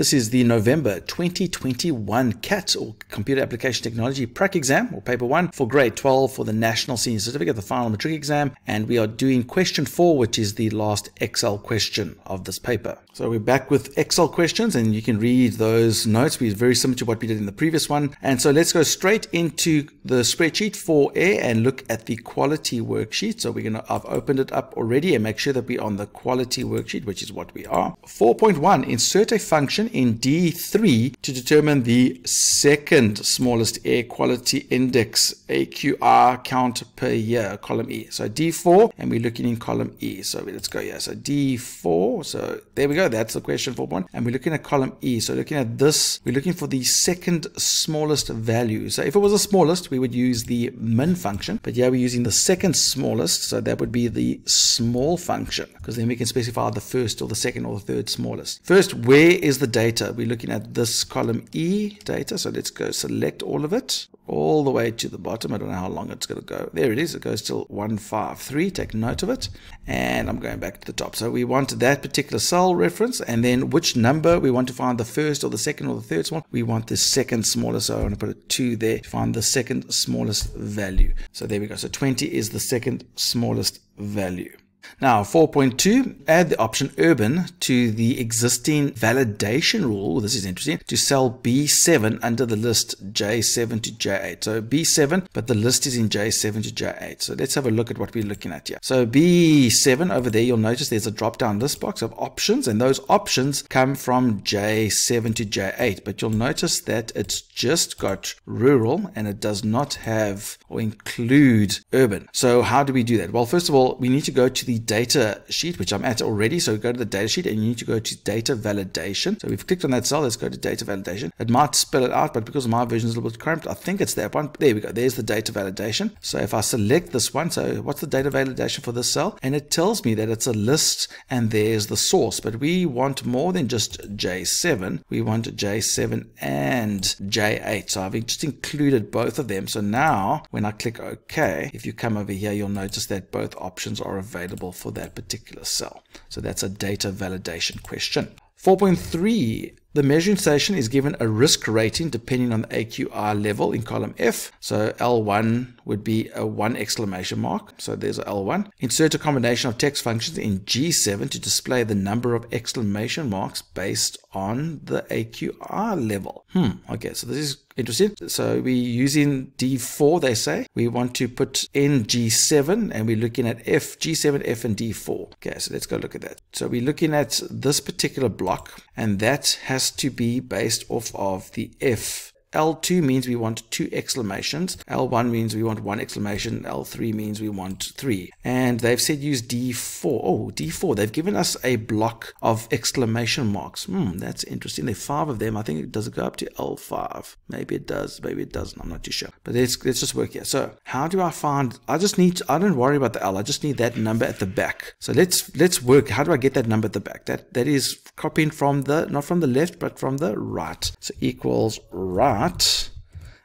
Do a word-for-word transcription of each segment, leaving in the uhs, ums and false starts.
This is the November twenty twenty-one C A T, or Computer Applications Technology, prac exam, or paper one, for grade twelve for the National Senior Certificate, the final matric exam. And we are doing question four, which is the last Excel question of this paper. So we're back with Excel questions, and you can read those notes. We're very similar to what we did in the previous one. And so let's go straight into the spreadsheet four A and look at the quality worksheet. So we're going to, I've opened it up already, and make sure that we're on the quality worksheet, which is what we are. four point one, insert a function in D three to determine the second smallest air quality index, A Q R count per year, column E. So D four, and we're looking in column E. So let's go here. So D four, so there we go. That's the question four point one. And we're looking at column E. So looking at this, we're looking for the second smallest value. So if it was the smallest, we would use the min function, but here we're using the second smallest. So that would be the small function, because then we can specify the first or the second or the third smallest. First, where is the data? We're looking at this column E data. So let's go select all of it all the way to the bottom. I don't know how long it's going to go. There it is. It goes till one five three. Take note of it. And I'm going back to the top. So we want that particular cell reference, and then which number we want to find, the first or the second or the third small. We want the second smallest. So I'm going to put a two there to find the second smallest value. So there we go. So twenty is the second smallest value. Now, four point two, add the option urban to the existing validation rule. This is interesting, to cell B seven under the list J seven to J eight. So B seven, but the list is in J seven to J eight. So let's have a look at what we're looking at here. So B seven over there, you'll notice there's a drop down list box of options, and those options come from J seven to J eight. But you'll notice that it's just got rural, and it does not have or include urban. So how do we do that? Well, first of all, we need to go to the the data sheet, which I'm at already. So go to the data sheet, and you need to go to data validation. So we've clicked on that cell. Let's go to data validation. It might spell it out, but because my version is a little bit cramped, I think it's that one. There we go. There's the data validation. So if I select this one, so what's the data validation for this cell? And it tells me that it's a list, and there's the source. But we want more than just J seven. We want J seven and J eight. So I've just included both of them. So now when I click OK, if you come over here, you'll notice that both options are available for that particular cell. So that's a data validation question. four point three, the measuring station is given a risk rating depending on the A Q R level in column F. So L one would be a one exclamation mark. So there's a L one. Insert a combination of text functions in G seven to display the number of exclamation marks based on the A Q R level. Hmm. Okay. So this is interesting. So we're using D four, they say. We want to put in G seven, and we're looking at F, G seven, F, and D four. Okay, so let's go look at that. So we're looking at this particular block, and that has to be based off of the F. L two means we want two exclamations. L one means we want one exclamation. L three means we want three. And they've said use D four. Oh, D four. They've given us a block of exclamation marks. Hmm, that's interesting. There are five of them. I think it doesn't go up to L five. Maybe it does. Maybe it doesn't. I'm not too sure. But let's, let's just work here. So how do I find... I just need... To, I don't worry about the L. I just need that number at the back. So let's let's work. How do I get that number at the back? That That is copying from the... Not from the left, but from the right. So equals right.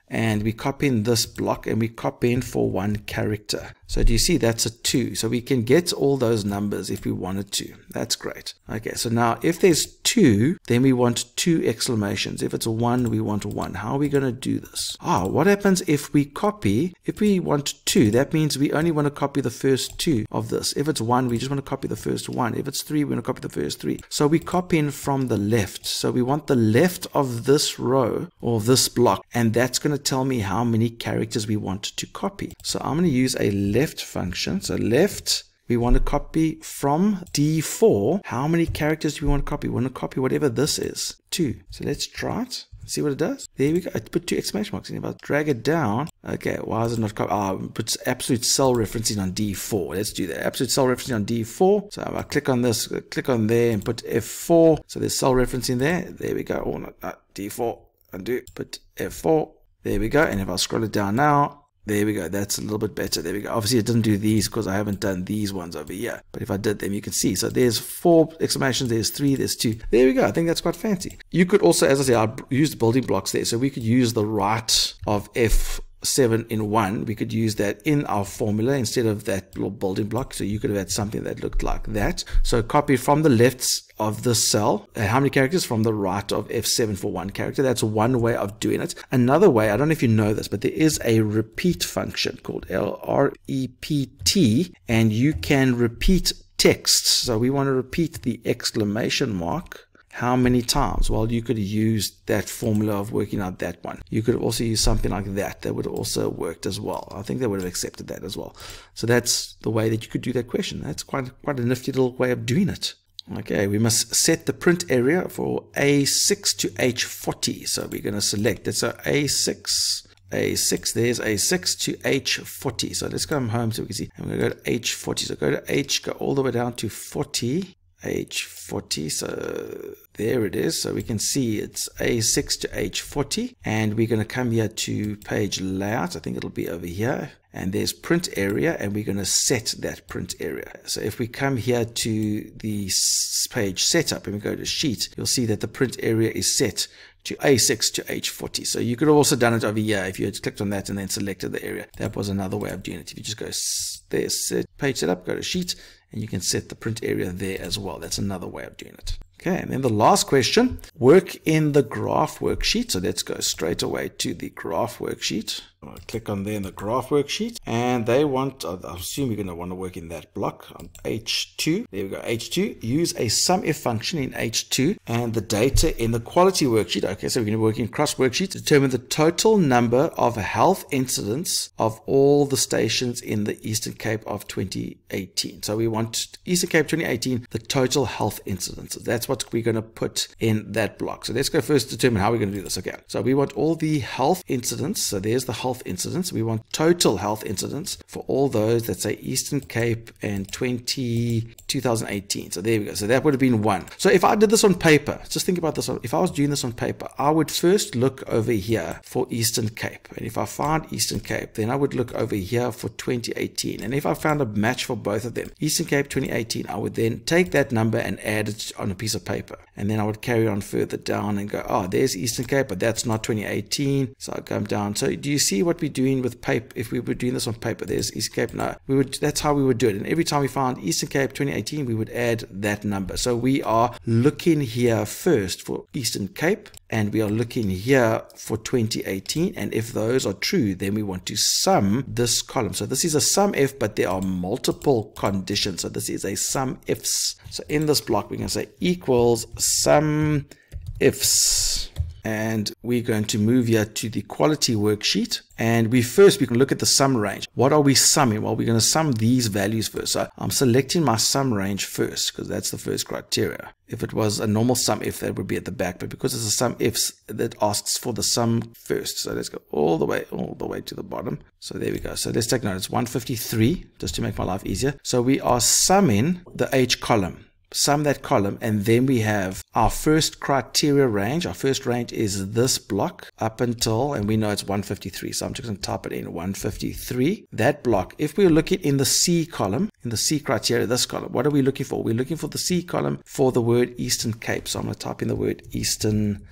And we copy in this block, and we copy in for one character. So do you see that's a two? So we can get all those numbers if we wanted to. That's great. Okay, so now if there's two, then we want two exclamations. If it's a one, we want one. How are we going to do this? Ah, what happens if we copy? If we want two, that means we only want to copy the first two of this. If it's one, we just want to copy the first one. If it's three, we're going to copy the first three. So we copy in from the left. So we want the left of this row or this block, and that's going to tell me how many characters we want to copy. So I'm going to use a left function. So left, we want to copy from D four. How many characters do we want to copy? We want to copy whatever this is, two. So let's try it. See what it does? There we go. I put two exclamation marks in. If I drag it down, okay, why is it not copy? Ah, oh, puts absolute cell referencing on D four. Let's do that. Absolute cell referencing on D four. So if I click on this, click on there, and put F four. So there's cell referencing there. There we go. Oh, no, no, D four. Undo. Put F four. There we go. And if I scroll it down now, there we go. That's a little bit better. There we go. Obviously, it doesn't do these because I haven't done these ones over here. But if I did them, you can see. So there's four exclamations. There's three. There's two. There we go. I think that's quite fancy. You could also, as I say, I used building blocks there. So we could use the right of F seven in one, we could use that in our formula instead of that little building block. So you could have had something that looked like that. So copy from the left of this cell, uh, how many characters from the right of F seven for one character. That's one way of doing it. Another way, I don't know if you know this, but there is a repeat function called L R E P T, and you can repeat text. So we want to repeat the exclamation mark. How many times? Well, you could use that formula of working out that one. You could also use something like that. That would also have worked as well. I think they would have accepted that as well. So that's the way that you could do that question. That's quite, quite a nifty little way of doing it. Okay, we must set the print area for A six to H forty. So we're going to select that. So A six, A six, there's A six to H forty. So let's come home so we can see. I'm going to go to H forty. So go to H, go all the way down to forty. H forty, so there it is. So we can see it's A six to H forty, and we're going to come here to page layout. I think it'll be over here, and there's print area, and we're going to set that print area. So if we come here to the page setup and we go to sheet, you'll see that the print area is set to A six to H forty. So you could have also done it over here if you had clicked on that and then selected the area. That was another way of doing it. If you just go there, set, page setup, go to sheet, and you can set the print area there as well. That's another way of doing it. Okay, and then the last question, work in the graph worksheet. So let's go straight away to the graph worksheet. I'll click on there in the graph worksheet, and they want, I assume you're going to want to work in that block on H two. There we go, H two. Use a SUMIF function in H two and the data in the quality worksheet. Okay, so we're going to work in cross worksheet. Determine the total number of health incidents of all the stations in the Eastern Cape of twenty eighteen. So we want Eastern Cape twenty eighteen, the total health incidents. That's what we're going to put in that block. So let's go first determine how we're going to do this. Okay, so we want all the health incidents. So there's the health incidents. We want total health incidents for all those that say Eastern Cape and twenty, twenty eighteen. So there we go. So that would have been one. So if I did this on paper, just think about this. If I was doing this on paper, I would first look over here for Eastern Cape. And if I find Eastern Cape, then I would look over here for twenty eighteen. And if I found a match for both of them, Eastern Cape twenty eighteen, I would then take that number and add it on a piece of paper. And then I would carry on further down and go, oh, there's Eastern Cape, but that's not twenty eighteen. So I come down. So do you see what we're doing with paper? If we were doing this on paper, there's Eastern Cape. No, we would, that's how we would do it. And every time we found Eastern Cape twenty eighteen, we would add that number. So we are looking here first for Eastern Cape, and we are looking here for twenty eighteen. And if those are true, then we want to sum this column. So this is a SUMIF, but there are multiple conditions. So this is a SUMIFS. So in this block, we're going to say equals SUMIFS. And we're going to move here to the quality worksheet. And we first, we can look at the sum range. What are we summing? Well, we're going to sum these values first. So I'm selecting my sum range first because that's the first criteria. If it was a normal sum if, that would be at the back. But because it's a sum ifs, that asks for the sum first. So let's go all the way, all the way to the bottom. So there we go. So let's take note. It's one fifty-three, just to make my life easier. So we are summing the H column. Sum that column, and then we have our first criteria range. Our first range is this block up until, and we know it's one fifty-three, so I'm just going to type it in one fifty-three. That block, if we're looking in the C column, in the C criteria, this column, what are we looking for? We're looking for the C column for the word Eastern Cape. So I'm going to type in the word Eastern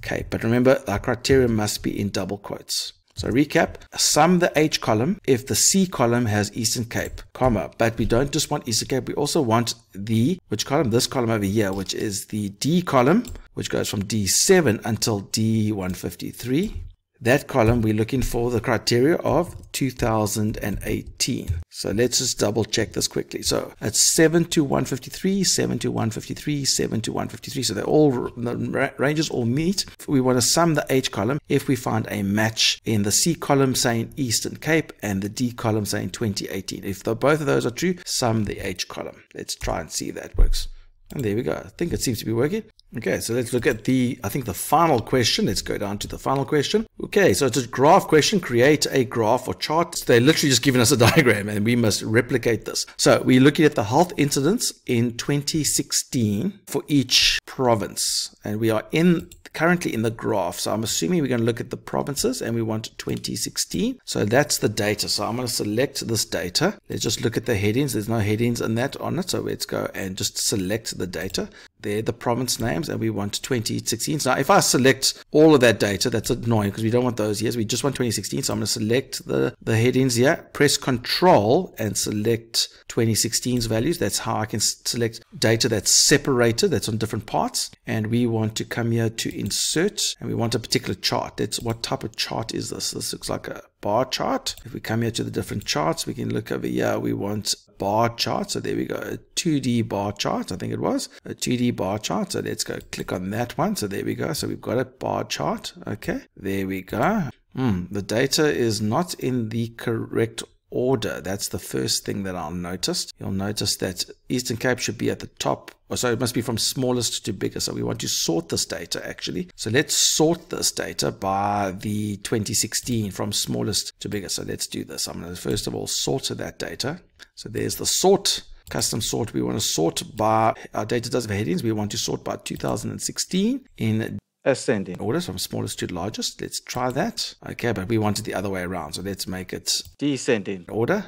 Cape, but remember our criteria must be in double quotes. So recap, sum the H column if the C column has Eastern Cape, comma, but we don't just want Eastern Cape, we also want the, which column? This column over here, which is the D column, which goes from D seven until D one fifty-three. That column, we're looking for the criteria of two thousand eighteen. So let's just double check this quickly. So it's seven to one fifty-three, seven to one fifty-three, seven to one fifty-three. So they all, the ranges all meet. We want to sum the H column if we find a match in the C column saying Eastern Cape and the D column saying twenty eighteen. If the, both of those are true, sum the H column. Let's try and see if that works. And there we go. I think it seems to be working. Okay, so let's look at the, I think the final question. Let's go down to the final question. Okay, so it's a graph question. Create a graph or chart. So they're literally just giving us a diagram and we must replicate this. So we're looking at the health incidents in twenty sixteen for each province. And we are in currently in the graph. So I'm assuming we're going to look at the provinces and we want twenty sixteen. So that's the data. So I'm going to select this data. Let's just look at the headings. There's no headings and that on it. So let's go and just select the data. They're the province names, and we want twenty sixteen. So now if I select all of that data, that's annoying because we don't want those years. We just want twenty sixteen. So I'm going to select the, the headings here, press Control and select twenty sixteen's values. That's how I can select data that's separated, that's on different parts. And we want to come here to Insert, and we want a particular chart. That's what type of chart is this? This looks like a bar chart. If we come here to the different charts, we can look over here. We want bar chart. So there we go. A two D bar chart. I think it was a two D bar chart. So let's go click on that one. So there we go. So we've got a bar chart. Okay. There we go. Mm, the data is not in the correct order. That's the first thing that I'll notice. You'll notice that Eastern Cape should be at the top. So it must be from smallest to bigger. So we want to sort this data actually. So let's sort this data by the twenty sixteen from smallest to bigger. So let's do this. I'm going to first of all sort that data. So there's the sort, custom sort. We want to sort by, our data does have headings. We want to sort by two thousand sixteen in ascending order from smallest to largest. Let's try that. Okay, but we want it the other way around. So let's make it descending order.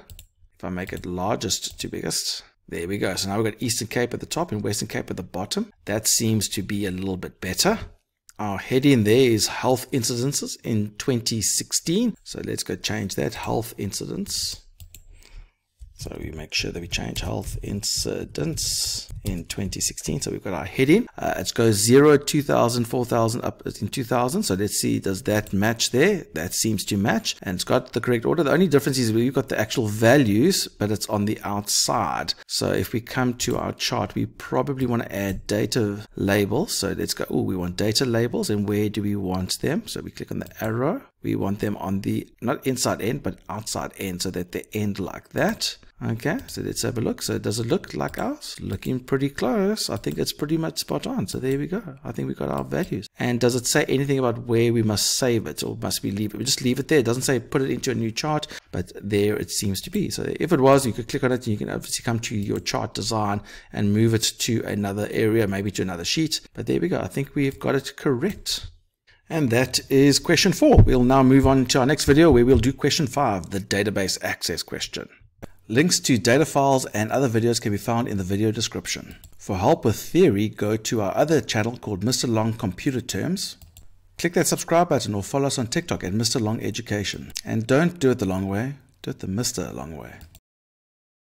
If I make it largest to biggest. There we go. So now we've got Eastern Cape at the top and Western Cape at the bottom. That seems to be a little bit better. Our heading there is health incidences in twenty sixteen. So let's go change that, health incidence. So we make sure that we change health incidents in twenty sixteen. So we've got our heading. Uh, it goes zero, two thousand, four thousand, up in two thousand. So let's see, does that match there? That seems to match. And it's got the correct order. The only difference is we've got the actual values, but it's on the outside. So if we come to our chart, we probably want to add data labels. So let's go, oh, we want data labels. And where do we want them? So we click on the arrow. We want them on the, not inside end, but outside end, so that they end like that. Okay, so let's have a look. So does it look like ours? Looking pretty close. I think it's pretty much spot on. So there we go. I think we got our values. And does it say anything about where we must save it, or must we leave it? We just leave it there. It doesn't say put it into a new chart, but there it seems to be. So if it was, you could click on it and you can obviously come to your chart design and move it to another area, maybe to another sheet. But there we go. I think we've got it correct. And that is question four. We'll now move on to our next video where we'll do question five, the database access question. Links to data files and other videos can be found in the video description. For help with theory, go to our other channel called Mister Long Computer Terms. Click that subscribe button or follow us on TikTok at Mister Long Education. And don't do it the long way, do it the Mister Long way.